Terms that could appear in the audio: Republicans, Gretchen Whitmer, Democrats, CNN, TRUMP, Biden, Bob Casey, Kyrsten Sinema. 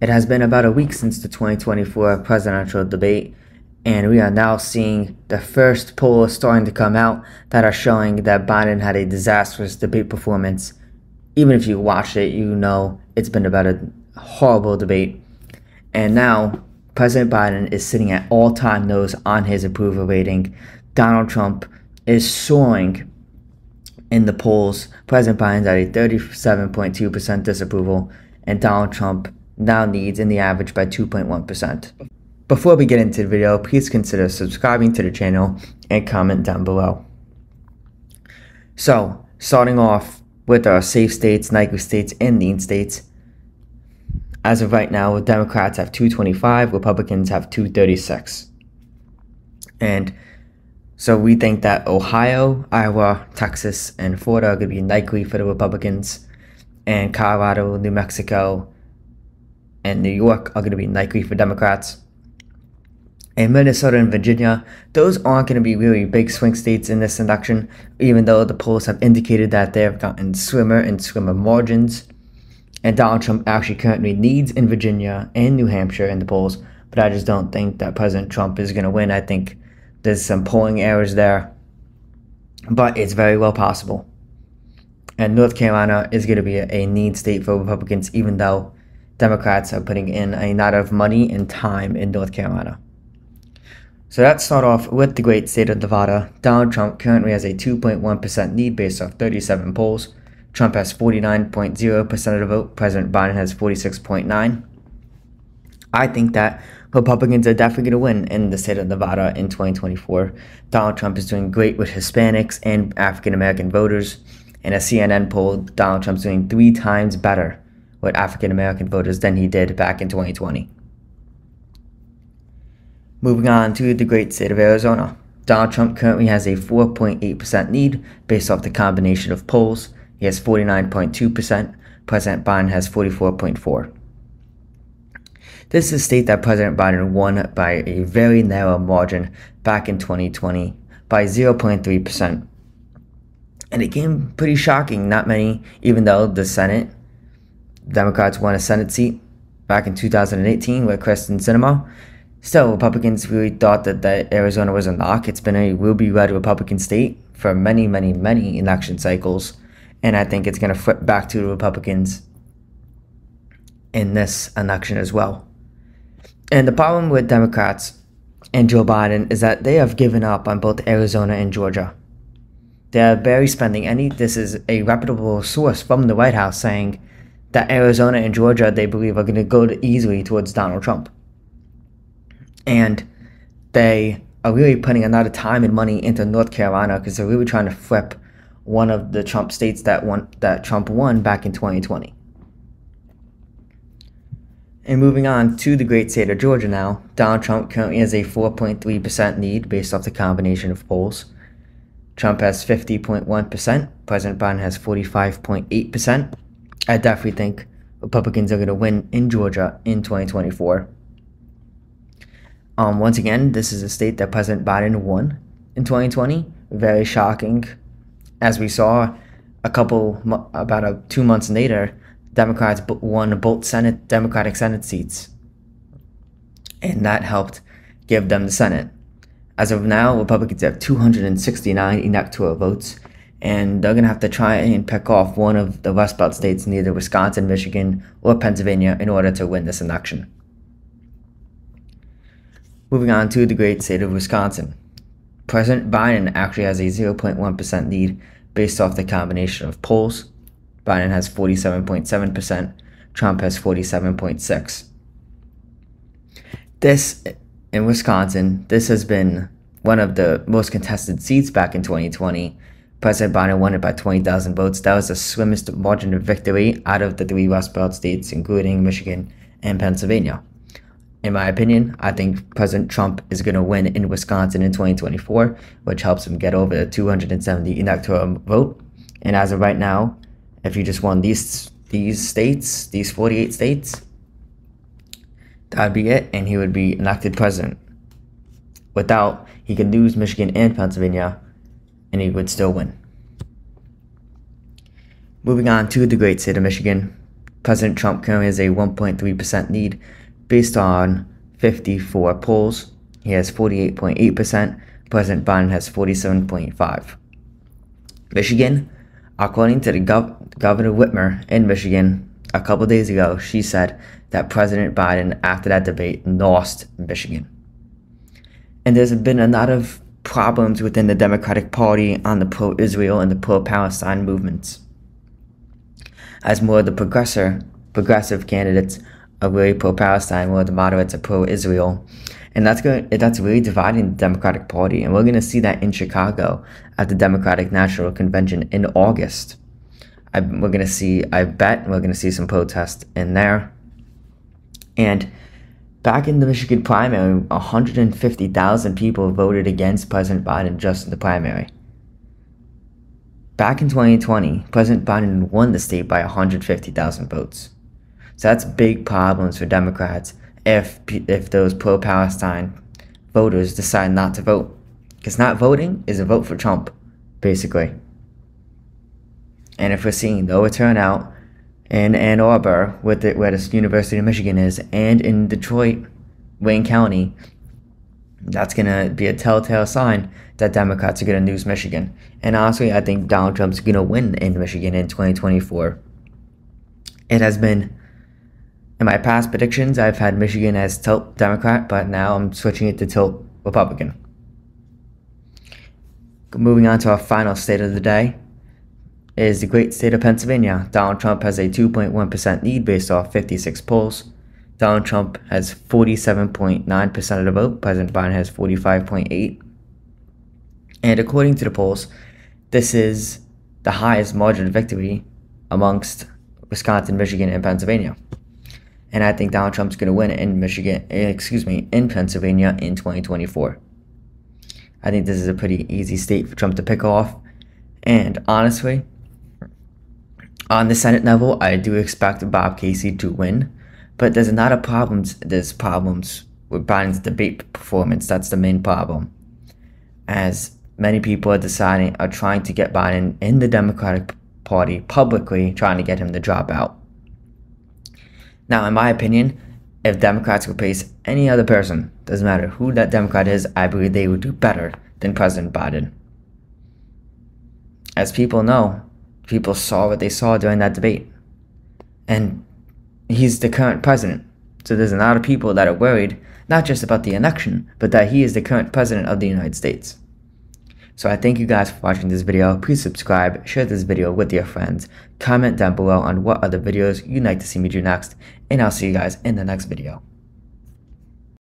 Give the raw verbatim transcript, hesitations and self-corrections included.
It has been about a week since the twenty twenty-four presidential debate, and we are now seeing the first polls starting to come out that are showing that Biden had a disastrous debate performance. Even if you watch it, you know it's been about a horrible debate. And now President Biden is sitting at all-time lows on his approval rating. Donald Trump is soaring in the polls. President Biden's at a thirty-seven point two percent disapproval, and Donald Trump now leads in the average by two point one percent. Before we get into the video, please consider subscribing to the channel and comment down below. So, starting off with our safe states, likely states, and lean states. As of right now, Democrats have two twenty-five, Republicans have two thirty-six. And so we think that Ohio, Iowa, Texas, and Florida are going to be likely for the Republicans, and Colorado, New Mexico, and New York are going to be likely for Democrats. And Minnesota and Virginia, those aren't going to be really big swing states in this election, even though the polls have indicated that they have gotten slimmer and slimmer margins. And Donald Trump actually currently leads in Virginia and New Hampshire in the polls, but I just don't think that President Trump is going to win. I think there's some polling errors there, but it's very well possible. And North Carolina is going to be a, a need state for Republicans, even though Democrats are putting in a lot of money and time in North Carolina. So let's start off with the great state of Nevada. Donald Trump currently has a two point one percent lead based off thirty-seven polls. Trump has forty-nine point zero percent of the vote. President Biden has forty-six point nine percent. I think that Republicans are definitely going to win in the state of Nevada in twenty twenty-four. Donald Trump is doing great with Hispanics and African American voters. In a C N N poll, Donald Trump's doing three times better with African American voters than he did back in twenty twenty. Moving on to the great state of Arizona. Donald Trump currently has a four point eight percent lead based off the combination of polls. He has forty-nine point two percent. President Biden has forty-four point four percent. This is a state that President Biden won by a very narrow margin back in twenty twenty by zero point three percent. And it came pretty shocking, not many, even though the Senate, Democrats won a Senate seat back in two thousand eighteen with Kyrsten Sinema. Still, Republicans really thought that, that Arizona was a knock. It's been a ruby-red Republican state for many, many, many election cycles. And I think it's going to flip back to the Republicans in this election as well. And the problem with Democrats and Joe Biden is that they have given up on both Arizona and Georgia. They are barely spending any. This is a reputable source from the White House saying that Arizona and Georgia, they believe, are going to go easily towards Donald Trump. And they are really putting a lot of time and money into North Carolina because they're really trying to flip one of the Trump states that won, that Trump won back in twenty twenty. And moving on to the great state of Georgia now, Donald Trump currently has a four point three percent lead based off the combination of polls. Trump has fifty point one percent, President Biden has forty-five point eight percent. I definitely think Republicans are going to win in Georgia in twenty twenty-four. Um, once again, this is a state that President Biden won in twenty twenty. Very shocking. As we saw a couple, about a, two months later, Democrats won both Senate, Democratic Senate seats. And that helped give them the Senate. As of now, Republicans have two hundred sixty-nine electoral votes, and they're going to have to try and pick off one of the Rust Belt states in either Wisconsin, Michigan, or Pennsylvania in order to win this election. Moving on to the great state of Wisconsin. President Biden actually has a zero point one percent lead based off the combination of polls. Biden has forty-seven point seven percent, Trump has forty-seven point six percent. This, in Wisconsin, this has been one of the most contested seats back in twenty twenty. President Biden won it by twenty thousand votes. That was the slimmest margin of victory out of the three Rust Belt states, including Michigan and Pennsylvania. In my opinion, I think President Trump is going to win in Wisconsin in twenty twenty-four, which helps him get over the two hundred seventy electoral vote. And as of right now, if you just won these these states, these forty-eight states, that'd be it, and he would be elected president. Without, he could lose Michigan and Pennsylvania, and he would still win. Moving on to the great state of Michigan. President Trump currently has a one point three percent lead based on fifty-four polls. He has forty-eight point eight percent. President Biden has forty-seven point five percent. Michigan, according to the gov Governor Whitmer in Michigan, a couple days ago, she said that President Biden, after that debate, lost Michigan. And there's been a lot of problems within the Democratic Party on the pro-Israel and the pro-Palestine movements, as more of the progressor, progressive candidates are really pro-Palestine, more of the moderates are pro-Israel. And that's going, that's really dividing the Democratic Party. And we're going to see that in Chicago at the Democratic National Convention in August. I, we're going to see, I bet, we're going to see some protests in there. And back in the Michigan primary, one hundred fifty thousand people voted against President Biden just in the primary. Back in twenty twenty, President Biden won the state by one hundred fifty thousand votes. So that's big problems for Democrats if if those pro-Palestine voters decide not to vote. Because not voting is a vote for Trump, basically. And if we're seeing lower turnout in Ann Arbor, with the, where the University of Michigan is, and in Detroit, Wayne County, that's going to be a telltale sign that Democrats are going to lose Michigan. And honestly, I think Donald Trump's going to win in Michigan in twenty twenty-four. It has been, in my past predictions, I've had Michigan as tilt Democrat, but now I'm switching it to tilt Republican. Moving on to our final state of the day. Is the great state of Pennsylvania. Donald Trump has a two point one percent lead based off fifty-six polls. Donald Trump has forty-seven point nine percent of the vote. President Biden has forty-five point eight percent. And according to the polls, this is the highest margin of victory amongst Wisconsin, Michigan, and Pennsylvania. And I think Donald Trump's going to win in Michigan, excuse me, in Pennsylvania in twenty twenty-four. I think this is a pretty easy state for Trump to pick off. And honestly, on the Senate level, I do expect Bob Casey to win, but there's a lot of problems. There's problems with Biden's debate performance. That's the main problem, as many people are deciding, are trying to get Biden in the Democratic Party publicly, trying to get him to drop out. Now, in my opinion, if Democrats replace any other person, doesn't matter who that Democrat is, I believe they would do better than President Biden. As people know, people saw what they saw during that debate. And he's the current president. So there's a lot of people that are worried, not just about the election, but that he is the current president of the United States. So I thank you guys for watching this video. Please subscribe, share this video with your friends, comment down below on what other videos you'd like to see me do next, and I'll see you guys in the next video.